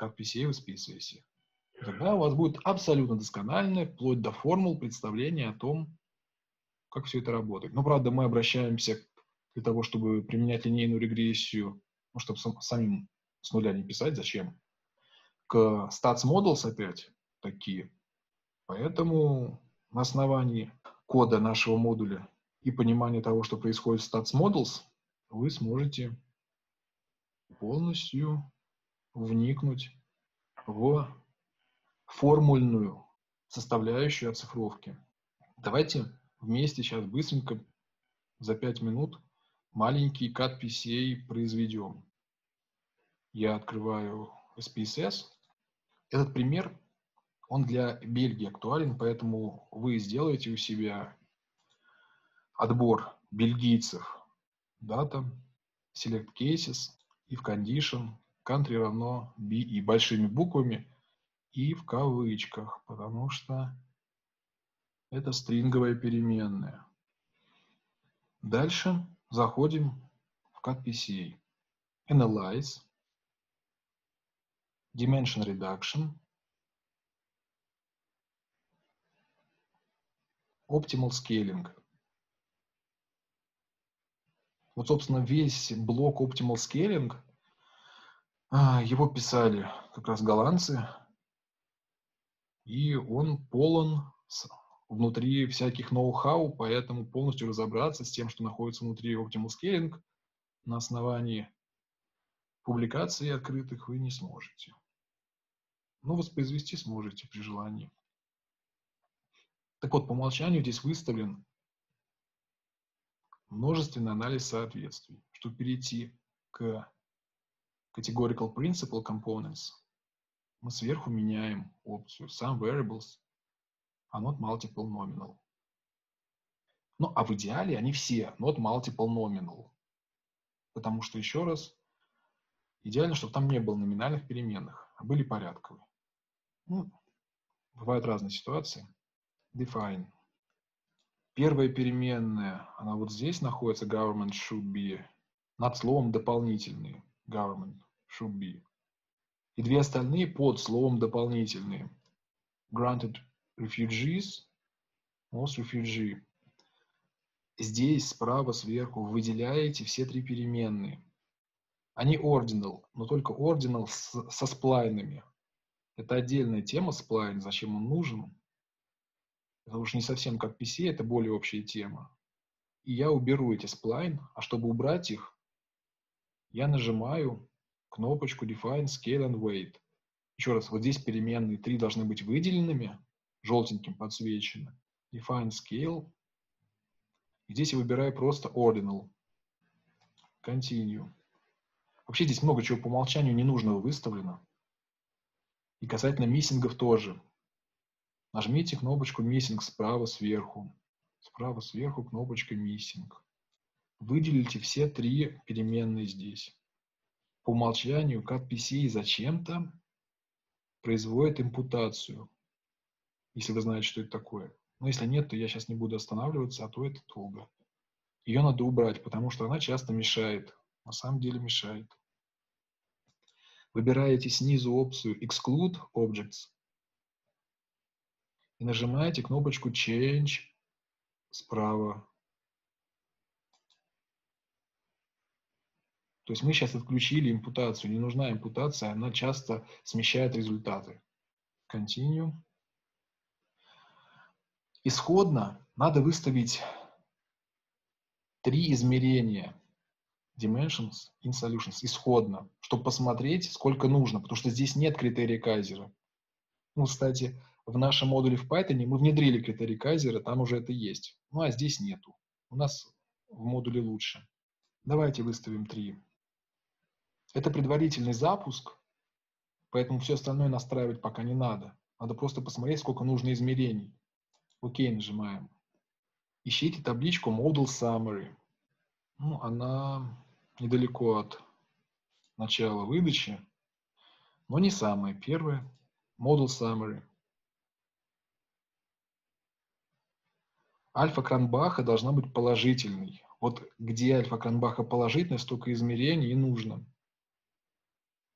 CatPCA в эс пи эс эс. Тогда у вас будет абсолютно доскональное, вплоть до формул, представление о том, как все это работает. Но, правда, мы обращаемся для того, чтобы применять линейную регрессию, ну, чтобы сам, самим с нуля не писать, зачем? К Statsmodels опять такие. Поэтому на основании кода нашего модуля и понимания того, что происходит в Statsmodels, вы сможете полностью вникнуть в формульную составляющую оцифровки. Давайте вместе сейчас быстренько за пять минут маленький CatPCA произведем. Я открываю эс пи эс эс. Этот пример, он для Бельгии актуален, поэтому вы сделаете у себя отбор бельгийцев. Data, Select Cases, if Condition, Country равно би и большими буквами и в кавычках, потому что это стринговая переменная. Дальше заходим в CatPCA. Analyze, Dimension Reduction, Optimal Scaling. Вот, собственно, весь блок Optimal Scaling, его писали как раз голландцы, и он полон внутри всяких ноу-хау, поэтому полностью разобраться с тем, что находится внутри Optimal Scaling на основании публикаций открытых вы не сможете. Но воспроизвести сможете при желании. Так вот, по умолчанию здесь выставлен множественный анализ соответствий. Чтобы перейти к Categorical Principal Components, мы сверху меняем опцию Some Variables are not Multiple Nominal. Ну, а в идеале они все Not Multiple Nominal. Потому что, еще раз, идеально, чтобы там не было номинальных переменных, а были порядковые. Ну, бывают разные ситуации. Define. Первая переменная, она вот здесь находится, government should be, над словом дополнительные, government should be. И две остальные под словом дополнительные. Granted refugees, most refugee. Здесь справа сверху выделяете все три переменные. Они ordinal, но только ordinal с, со сплайнами. Это отдельная тема сплайн, зачем он нужен. Потому что не совсем как пи си, это более общая тема. И я уберу эти сплайн, а чтобы убрать их, я нажимаю кнопочку Define, Scale and Weight. Еще раз, вот здесь переменные три должны быть выделенными, желтеньким подсвечены. Define, Scale. И здесь я выбираю просто Ordinal. Continue. Вообще здесь много чего по умолчанию ненужного выставлено. И касательно миссингов тоже. Нажмите кнопочку Missing справа сверху. Справа сверху кнопочка Missing. Выделите все три переменные здесь. По умолчанию CatPCA зачем-то производит импутацию. Если вы знаете, что это такое. Но если нет, то я сейчас не буду останавливаться, а то это долго. Ее надо убрать, потому что она часто мешает. На самом деле мешает. Выбираете снизу опцию Exclude Objects. И нажимаете кнопочку Change справа. То есть мы сейчас отключили импутацию. Не нужна импутация, она часто смещает результаты. Continue. Исходно надо выставить три измерения. Dimensions in Solutions. Исходно, чтобы посмотреть, сколько нужно. Потому что здесь нет критерия Кайзера. Ну, кстати, в нашем модуле в Python мы внедрили критерий Кайзера, там уже это есть. Ну а здесь нету. У нас в модуле лучше. Давайте выставим три. Это предварительный запуск, поэтому все остальное настраивать пока не надо. Надо просто посмотреть, сколько нужно измерений. Окей, нажимаем. Ищите табличку Model Summary. Ну, она недалеко от начала выдачи, но не самая первая. Model Summary. Альфа Кранбаха должна быть положительной. Вот где альфа Кранбаха положительная, столько измерений и нужно.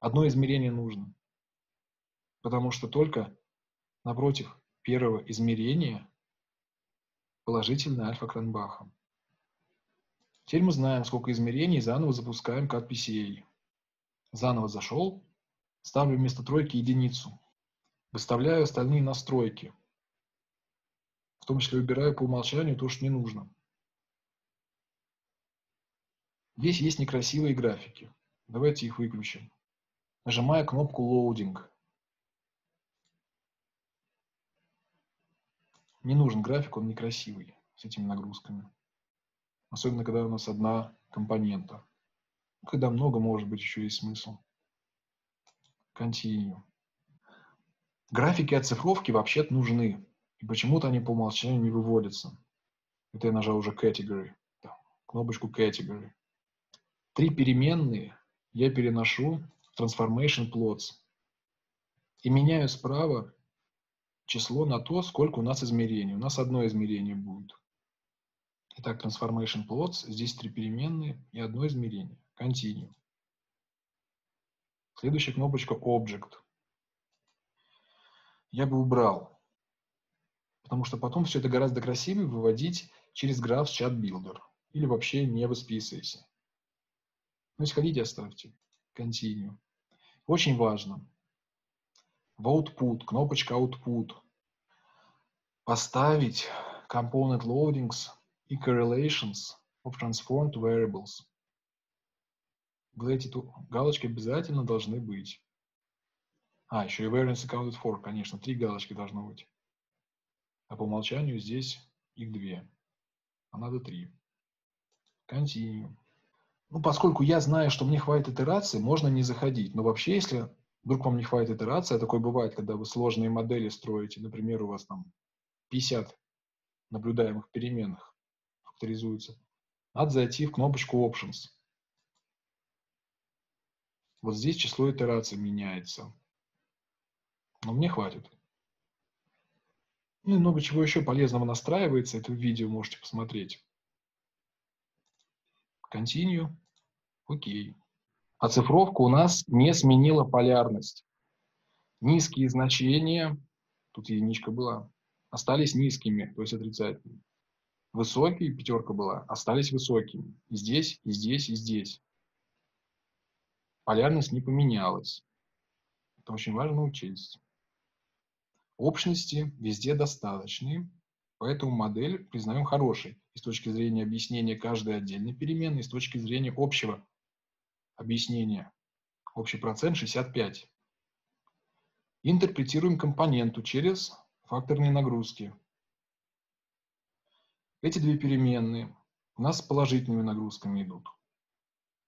Одно измерение нужно. Потому что только напротив первого измерения положительная альфа Кранбаха. Теперь мы знаем, сколько измерений, заново запускаем CatPCA. Заново зашел, ставлю вместо тройки единицу. Выставляю остальные настройки. В том числе выбираю по умолчанию то, что не нужно. Здесь есть некрасивые графики. Давайте их выключим. Нажимаю кнопку «Loading». Не нужен график, он некрасивый с этими нагрузками. Особенно, когда у нас одна компонента. Когда много, может быть, еще есть смысл. Continue. Графики оцифровки вообще-то нужны. И почему-то они по умолчанию не выводятся. Это я нажал уже Category. Там, кнопочку Category. Три переменные я переношу в Transformation Plots. И меняю справа число на то, сколько у нас измерений. У нас одно измерение будет. Итак, Transformation Plots. Здесь три переменные и одно измерение. Continue. Следующая кнопочка Object. Я бы убрал. Потому что потом все это гораздо красивее выводить через граф с ChatBuilder. Или вообще не в эс пи эс эс. Ну, если хотите, оставьте. Continue. Очень важно. В Output, кнопочка Output. Поставить Component Loadings и Correlations of Transformed Variables. Вот эти галочки обязательно должны быть. А, еще и Variance Accounted For, конечно. Три галочки должно быть. А по умолчанию здесь их две, а надо три. Continue. Ну, поскольку я знаю, что мне хватит итерации, можно не заходить. Но вообще, если вдруг вам не хватит итерации, а такое бывает, когда вы сложные модели строите, например, у вас там пятьдесят наблюдаемых переменных факторизуется, надо зайти в кнопочку Options. Вот здесь число итераций меняется. Но мне хватит. Ну и много чего еще полезного настраивается. Это в видео можете посмотреть. Continue. Окей. Оцифровка у нас не сменила полярность. Низкие значения, тут единичка была, остались низкими, то есть отрицательными. Высокие, пятерка была, остались высокими. И здесь, и здесь, и здесь. Полярность не поменялась. Это очень важно учесть. Общности везде достаточные, поэтому модель признаем хорошей и с точки зрения объяснения каждой отдельной переменной, и с точки зрения общего объяснения. Общий процент шестьдесят пять. Интерпретируем компоненту через факторные нагрузки. Эти две переменные у нас с положительными нагрузками идут.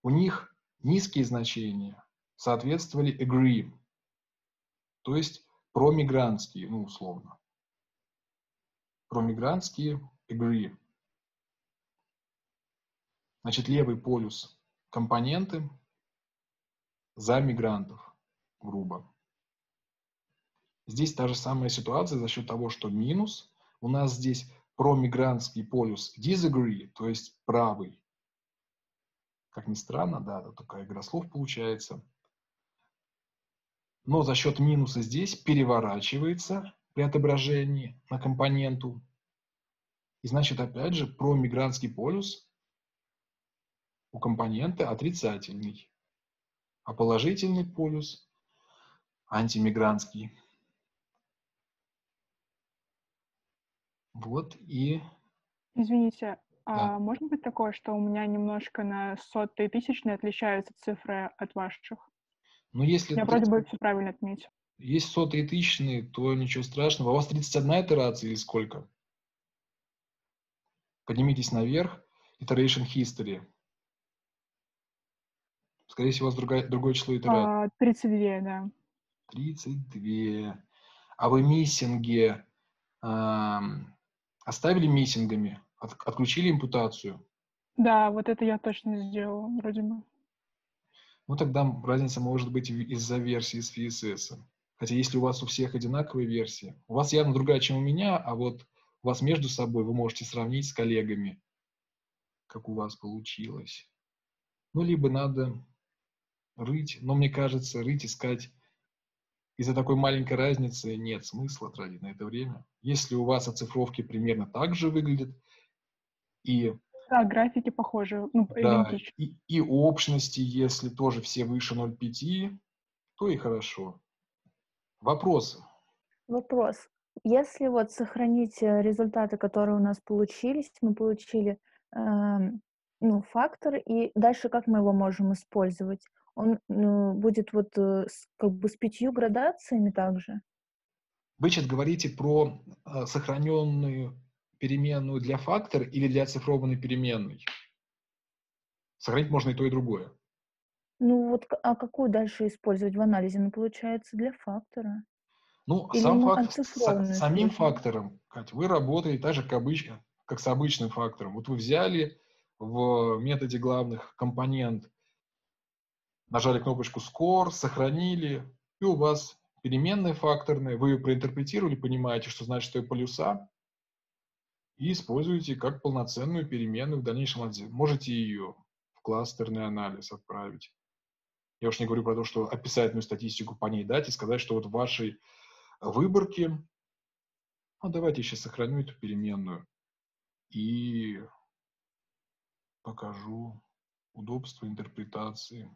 У них низкие значения соответствовали agree, то есть промигрантские, ну, условно. Промигрантские agree. Значит, левый полюс компоненты за мигрантов, грубо. Здесь та же самая ситуация за счет того, что минус. У нас здесь промигрантский полюс disagree, то есть правый. Как ни странно, да, такая игра слов получается. Но за счет минуса здесь переворачивается при отображении на компоненту. И значит, опять же, промигрантский полюс у компонента отрицательный. А положительный полюс антимигрантский. Вот и... Извините, да. А может быть такое, что у меня немножко на сотые тысячные отличаются цифры от ваших? Ну, если я вроде бы все правильно отметил. Есть сотые тысячные, то ничего страшного. А у вас тридцать одна итерация или сколько? Поднимитесь наверх. Iteration history. Скорее всего, у вас другое, другое число итераций. тридцать две, да. тридцать две. А вы миссинги э, оставили миссингами? От, отключили импутацию? Да, вот это я точно сделала, вроде бы. Ну, тогда разница может быть из-за версии эс пи эс эс. Хотя если у вас у всех одинаковые версии, у вас явно другая, чем у меня, а вот у вас между собой вы можете сравнить с коллегами, как у вас получилось. Ну, либо надо рыть, но мне кажется, рыть, искать из-за такой маленькой разницы нет смысла тратить на это время. Если у вас оцифровки примерно так же выглядят, и... Да, графики похожи. Ну, да, и, и общности, если тоже все выше ноль целых пяти десятых, то и хорошо. Вопросы? Вопрос. Если вот сохранить результаты, которые у нас получились, мы получили э, ну, фактор, и дальше как мы его можем использовать? Он ну, будет вот с, как бы с пятью градациями также? Вы сейчас говорите про э, сохраненную переменную для фактора или для оцифрованной переменной? Сохранить можно и то, и другое. Ну вот, а какую дальше использовать в анализе? Ну, получается, для фактора. Ну, сам факт, с, самим фактором, Кать, вы работаете так же, как, обычно, как с обычным фактором. Вот вы взяли в методе главных компонент, нажали кнопочку score, сохранили, и у вас переменные факторные, вы ее проинтерпретировали, понимаете, что значит, что и полюса, и используете как полноценную переменную в дальнейшем анализе. Можете ее в кластерный анализ отправить. Я уж не говорю про то, что описательную статистику по ней дать и сказать, что вот в вашей выборке, ну, давайте я сейчас сохраню эту переменную и покажу удобство интерпретации.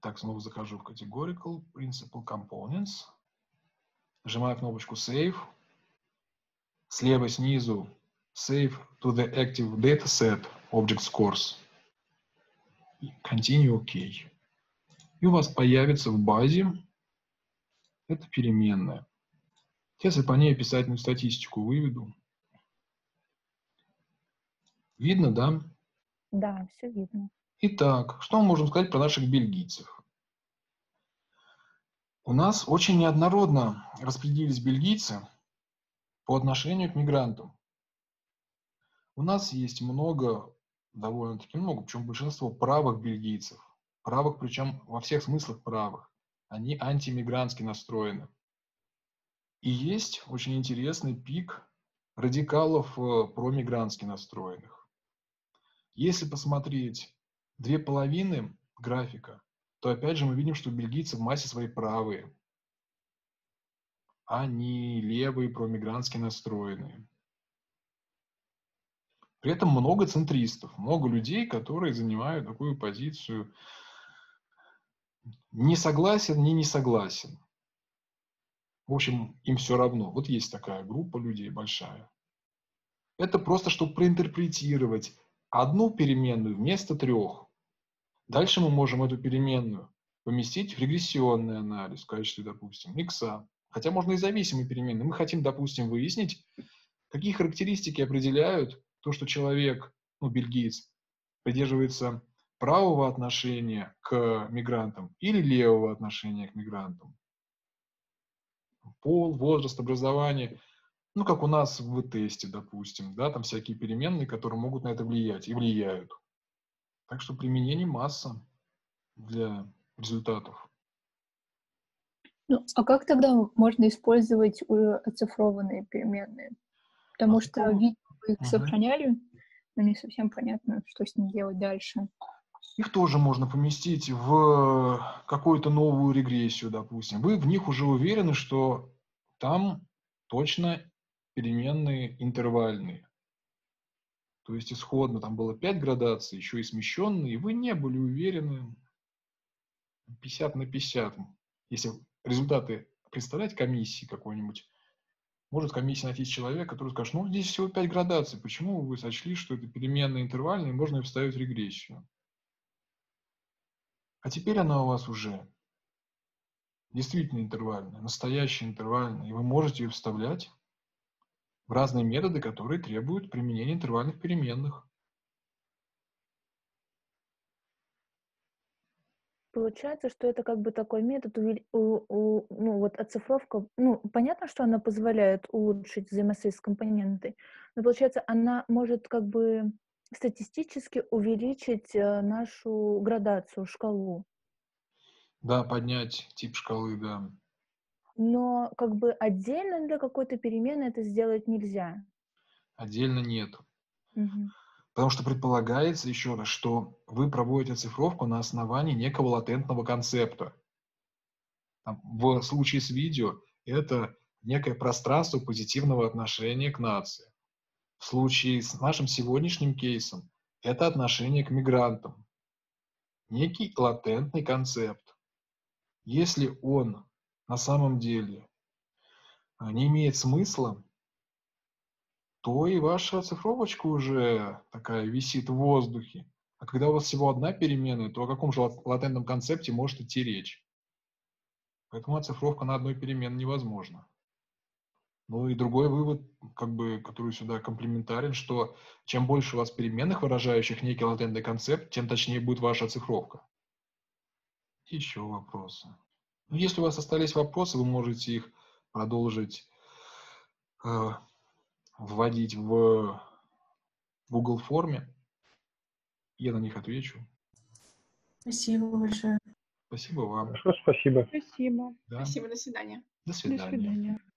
Так, снова захожу в Categorical, Principal Components, нажимаю кнопочку Save. Слева снизу Save to the active dataset object scores. Continue OK. И у вас появится в базе эта переменная. Сейчас я по ней описательную статистику выведу. Видно, да? Да, все видно. Итак, что мы можем сказать про наших бельгийцев? У нас очень неоднородно распределились бельгийцы по отношению к мигрантам. У нас есть много, довольно-таки много, причем большинство правых бельгийцев. Правых, причем во всех смыслах правых. Они антимигрантски настроены. И есть очень интересный пик радикалов промигрантски настроенных. Если посмотреть две половины графика, то опять же мы видим, что бельгийцы в массе своей правые. Они левые, промигрантски настроенные. При этом много центристов, много людей, которые занимают такую позицию «не согласен, не не согласен». В общем, им все равно. Вот есть такая группа людей большая. Это просто, чтобы проинтерпретировать одну переменную вместо трех. Дальше мы можем эту переменную поместить в регрессионный анализ в качестве, допустим, икса. Хотя можно и зависимые переменные. Мы хотим, допустим, выяснить, какие характеристики определяют то, что человек, ну, бельгиец, придерживается правого отношения к мигрантам или левого отношения к мигрантам. Пол, возраст, образование. Ну, как у нас в тесте, допустим, да, там всякие переменные, которые могут на это влиять и влияют. Так что применений масса для результатов. Ну, а как тогда можно использовать оцифрованные переменные? Потому а что видео вы их угу. сохраняли, но не совсем понятно, что с ним делать дальше. Их тоже можно поместить в какую-то новую регрессию, допустим. Вы в них уже уверены, что там точно переменные интервальные. То есть исходно там было пять градаций, еще и смещенные, и вы не были уверены пятьдесят на пятьдесят. Если результаты представлять комиссии какой-нибудь, может комиссия найти человека, который скажет, ну здесь всего пять градаций, почему вы сочли, что это переменные интервальные, можно вставить в регрессию. А теперь она у вас уже действительно интервальная, настоящая интервальная, и вы можете ее вставлять в разные методы, которые требуют применения интервальных переменных. Получается, что это как бы такой метод, ну вот оцифровка, ну понятно, что она позволяет улучшить взаимосвязь с компонентой, но получается, она может как бы статистически увеличить нашу градацию, шкалу. Да, поднять тип шкалы, да. Но как бы отдельно для какой-то перемены это сделать нельзя. Отдельно нет. Угу. Потому что предполагается, еще раз, что вы проводите оцифровку на основании некого латентного концепта. Там, в случае с видео это некое пространство позитивного отношения к нации. В случае с нашим сегодняшним кейсом это отношение к мигрантам. Некий латентный концепт. Если он на самом деле не имеет смысла, то и ваша оцифровочка уже такая висит в воздухе. А когда у вас всего одна переменная, то о каком же латентном концепте может идти речь? Поэтому оцифровка на одной переменной невозможна. Ну и другой вывод, как бы, который сюда комплементарен, что чем больше у вас переменных, выражающих некий латентный концепт, тем точнее будет ваша оцифровка. Еще вопросы. Ну, если у вас остались вопросы, вы можете их продолжить э, вводить в Google форме. Я на них отвечу. Спасибо большое. Спасибо вам. Хорошо, спасибо. Спасибо. Да. Спасибо. До свидания. До свидания. До свидания.